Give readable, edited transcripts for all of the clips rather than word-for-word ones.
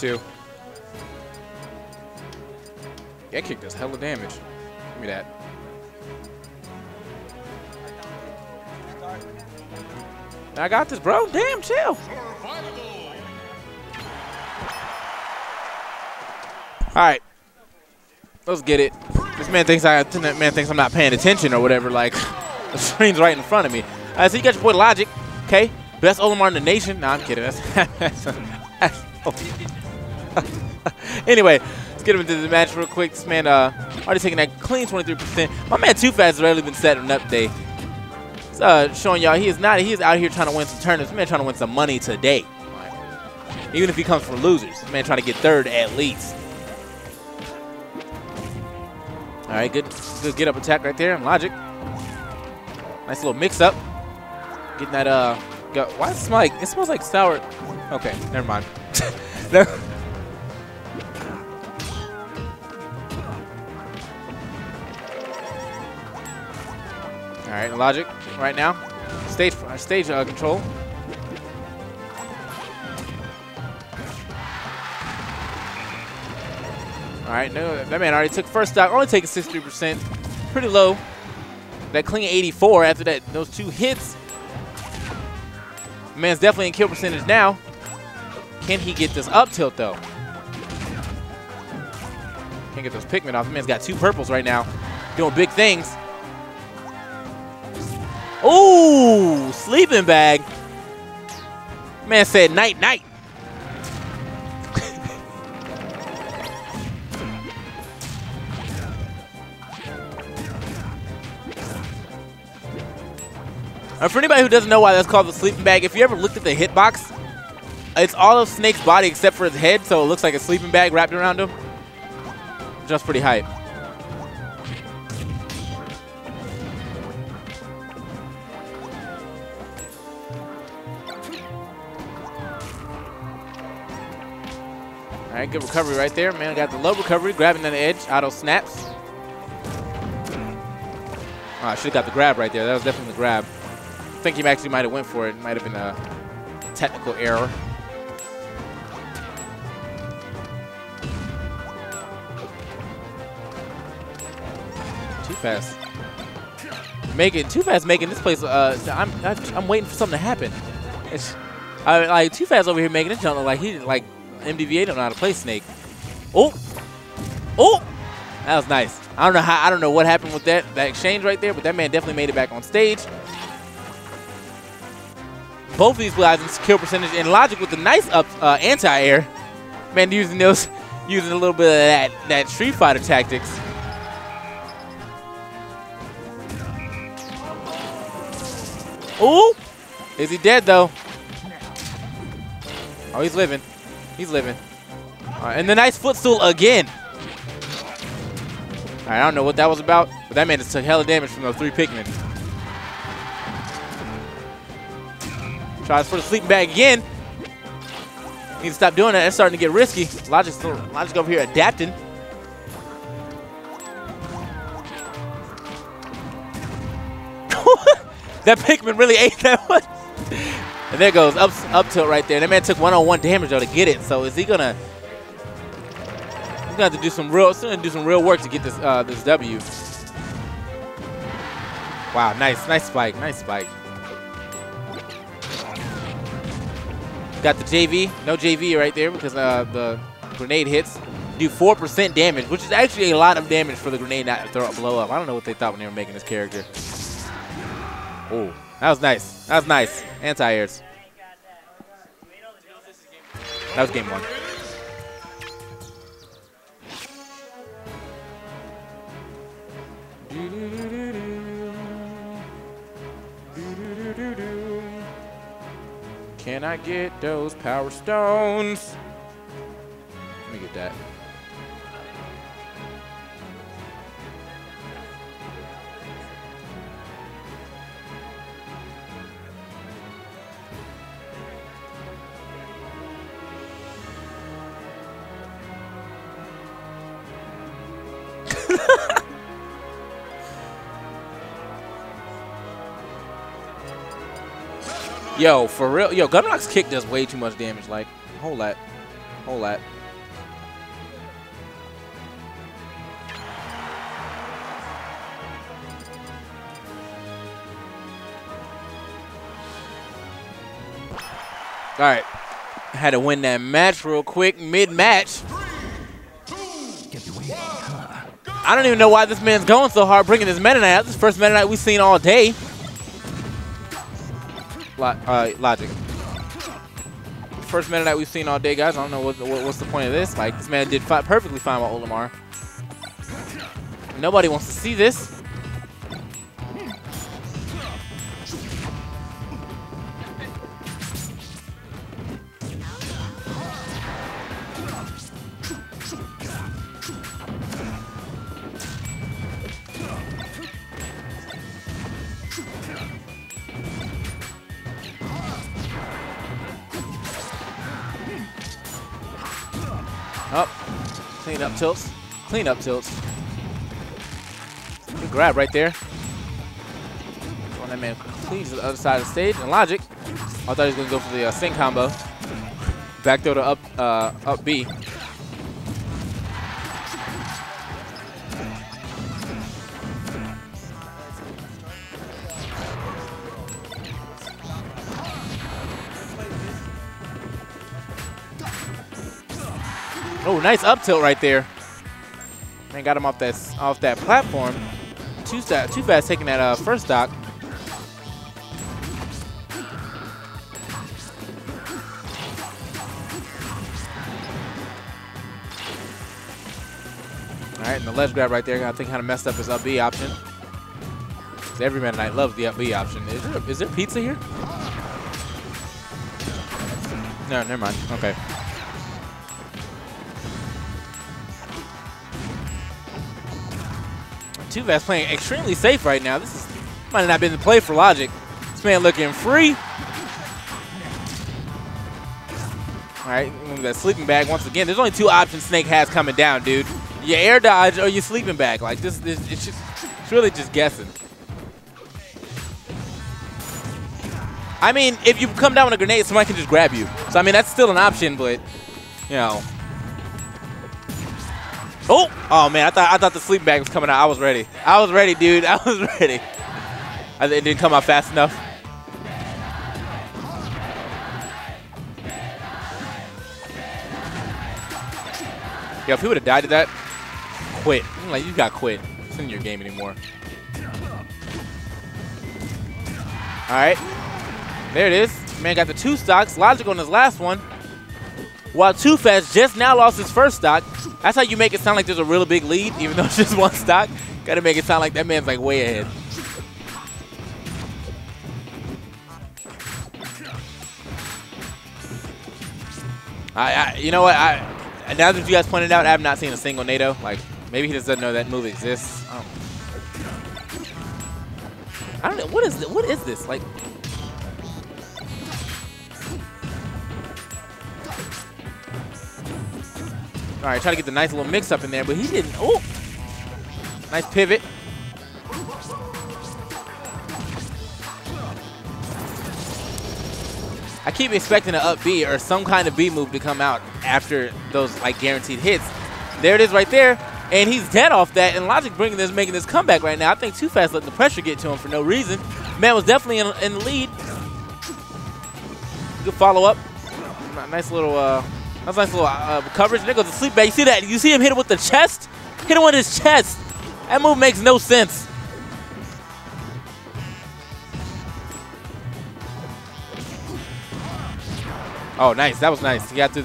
too. That kick does hella damage. Give me that. I got this, bro. Damn, chill. Alright. Let's get it. This man thinks I'm not paying attention or whatever. Like, the screen's right in front of me. So you got your boy Logic. Okay. Best Olimar in the nation. Nah, I'm kidding. That's anyway, let's get him into the match real quick. This man already taking that clean 23%. My man 2Fast has already been setting up day. It's showing y'all he is out here trying to win some tournaments. This man trying to win some money today. Even if he comes from losers. This man trying to get third at least. All right, good get-up attack right there. And Logic, nice little mix-up. Getting that why does it smell like? It smells like sour. Okay, never mind. No. All right, Logic, right now, stage control. All right, no, that man already took first stock. Only taking 63%, pretty low. That clean 84 after that, those two hits. Man's definitely in kill percentage now. Can he get this up tilt though? Can't get those Pikmin off. The man's got two purples right now, doing big things. Ooh, sleeping bag. Man said night night. For anybody who doesn't know why that's called the sleeping bag, if you ever looked at the hitbox, it's all of Snake's body except for his head, so it looks like a sleeping bag wrapped around him. Just pretty hype. All right, good recovery right there. Man got the low recovery, grabbing on the edge, auto snaps. Oh, I should have got the grab right there. That was definitely the grab. I think he actually might have went for it. It might have been a technical error. Too fast. Making too fast, making this place. I'm waiting for something to happen. It's, I mean, like too fast over here making this jump. Like he like MDVA don't know how to play Snake. Oh, oh, that was nice. I don't know how. I don't know what happened with that exchange right there, but that man definitely made it back on stage. Both of these guys in kill percentage, and Logic with the nice up anti-air. Man, using a little bit of that Street Fighter tactics. Ooh, is he dead though? Oh, he's living. He's living. All right, and the nice footstool again. All right, I don't know what that was about, but that man just took hella damage from those three Pikmin. Tries for the sleeping bag again. Need to stop doing that. It's starting to get risky. Logic over here adapting. That Pikmin really ate that one. And there goes up tilt right there. That man took one-on-one damage though to get it. So is he gonna? He's gonna have to do some real. He's gonna do some real work to get this this W. Wow, nice spike, nice spike. Got the JV, no JV right there because the grenade hits do 4% damage, which is actually a lot of damage for the grenade not to blow up. I don't know what they thought when they were making this character. Oh, that was nice. That was nice. Anti-airs. That was game 1. Can I get those power stones? Let me get that. Yo, for real. Yo, Gumlock's kick does way too much damage, like a whole lot. All that. All right. I had to win that match real quick, mid-match. I don't even know why this man's going so hard bringing this Meta Knight out. This is the first Meta Knight we've seen all day. Logic. First Meta Knight we've seen all day, guys. I don't know what's the point of this. Like, this man did perfectly fine with Olimar. Nobody wants to see this. Up, clean up tilts, good grab right there. Oh, that man cleans to the other side of the stage, and Logic, I thought he was going to go for the sync combo, back throw to up B. Oh, nice up tilt right there. Man, got him off that platform. 2Fast taking that first stock. All right, and the ledge grab right there. I think kind of messed up his up B option. Every Meta Knight loves the up B option. Is there pizza here? No, never mind. Okay. Too fast playing extremely safe right now. This is, might have not been the play for Logic. This man looking free. All right, that sleeping bag once again. There's only two options Snake has coming down, dude. Your air dodge or your sleeping bag. Like this it's just, it's really just guessing. I mean, if you come down with a grenade, somebody can just grab you. So I mean, that's still an option, but you know. Oh man, I thought the sleep bag was coming out. I was ready, dude. I was ready. It didn't come out fast enough. Yo, if he would have died to that, quit. I'm like, you got quit. It's in your game anymore. All right, there it is. Man got the two stocks. Logic on his last one. While 2Fast just now lost his first stock. That's how you make it sound like there's a really big lead, even though it's just one stock. Gotta make it sound like that man's like way ahead. You know what? Now that you guys pointed out, I have not seen a single NATO. Like, maybe he just doesn't know that move exists. I don't know. What is this? Like. All right, try to get the nice little mix up in there, but he didn't. Oh, nice pivot. I keep expecting an up B or some kind of B move to come out after those like guaranteed hits. There it is right there, and he's dead off that. And Logic making this comeback right now. I think 2Fast letting the pressure get to him for no reason. Man was definitely in the lead. Good follow up. Nice little. That's nice little coverage. There goes the sleep bag. You see that? You see him hit him with the chest? Hit him with his chest. That move makes no sense. Oh, nice. That was nice. He got through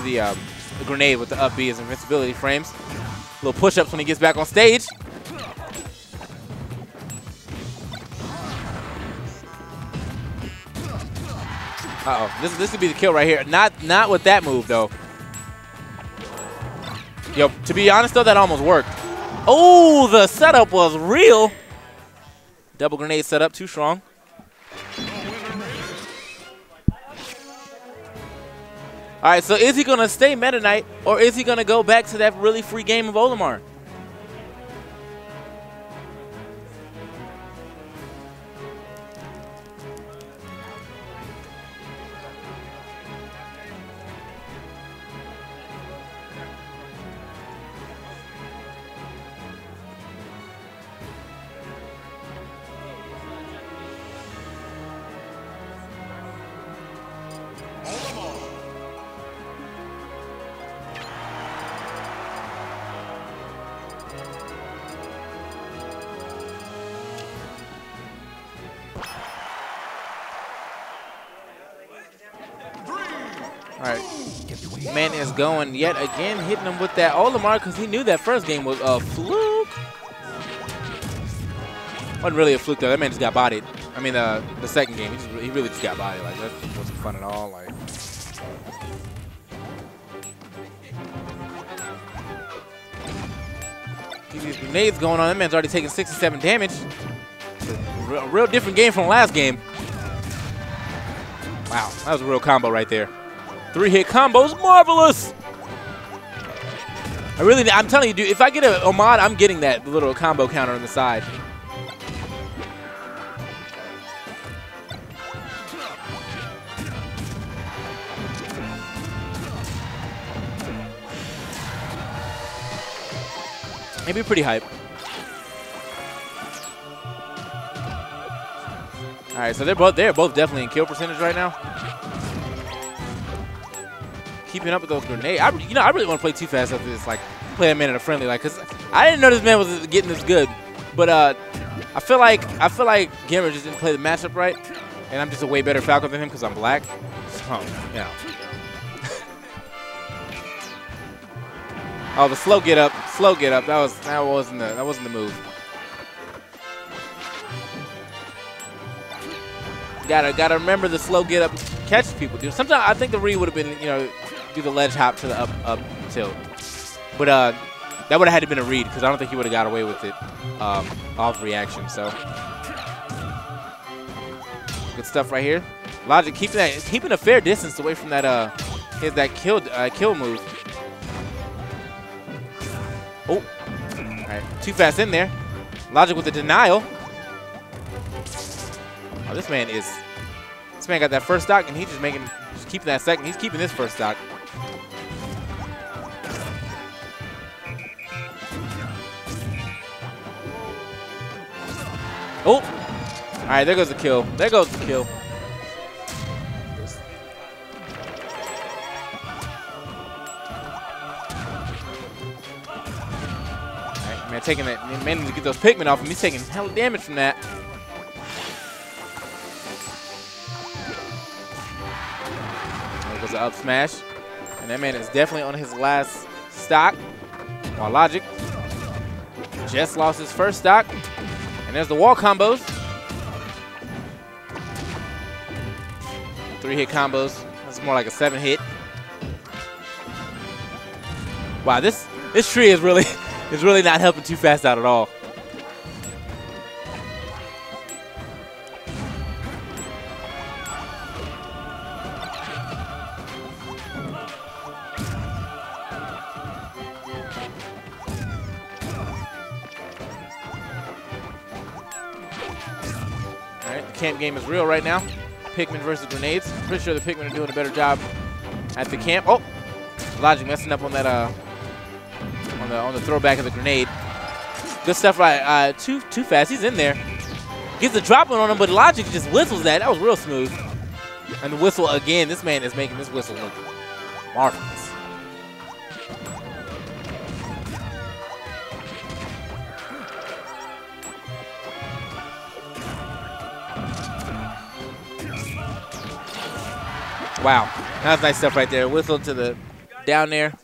the grenade with the up B, his invincibility frames. Little push-ups when he gets back on stage. Uh-oh, this could be the kill right here. Not with that move, though. Yo, to be honest, though, that almost worked. Oh, the setup was real. Double grenade setup, too strong. All right, so is he going to stay Meta Knight, or is he going to go back to that really free game of Olimar? Alright. Man is going yet again, hitting him with that Olimar because he knew that first game was a fluke. Wasn't really a fluke though. That man just got bodied. I mean, the second game, he really just got bodied. Like, that wasn't fun at all. Like. These grenades going on. That man's already taking 67 damage. A real different game from the last game. Wow, that was a real combo right there. Three-hit combos, marvelous. I really, I'm telling you, dude. If I get a mod, I'm getting that little combo counter on the side. It'd be pretty hype. All right, so they're both definitely in kill percentage right now. Keeping up with those grenades. I really want to play 2Fast after this. Like, play a man in a friendly, like, cause I didn't know this man was getting this good. But I feel like GimR just didn't play the matchup right, and I'm just a way better Falcon than him because I'm black. So yeah. Oh, the slow get up. That wasn't the move. Gotta remember the slow get up catch people, dude. Sometimes I think the read would have been, you know, do the ledge hop to the up tilt, but that would have had to been a read because I don't think he would have got away with it off reaction. So good stuff right here. Logic keeping a fair distance away from that kill move. Oh, all right, 2Fast in there. Logic with the denial. Oh, this man got that first stock, and he's just keeping that second. He's keeping this first stock. Oh, all right, there goes the kill. There goes the kill. Man, taking that, managed to get those Pikmin off him. He's taking hell of damage from that. There goes the up smash. And that man is definitely on his last stock. While Logic just lost his first stock. And there's the wall combos. Three-hit combos. That's more like a seven-hit. Wow, this tree is really... It's really not helping 2Fast out at all. All right, the camp game is real right now. Pikmin versus grenades. Pretty sure the Pikmin are doing a better job at the camp. Oh, Logic messing up on that. On the throwback of the grenade. Good stuff, right? Too fast. He's in there. Gets the drop on him, but Logic just whistles that. That was real smooth. And the whistle again. This man is making this whistle look marvelous. Wow. That was nice stuff right there. Whistle to the down there.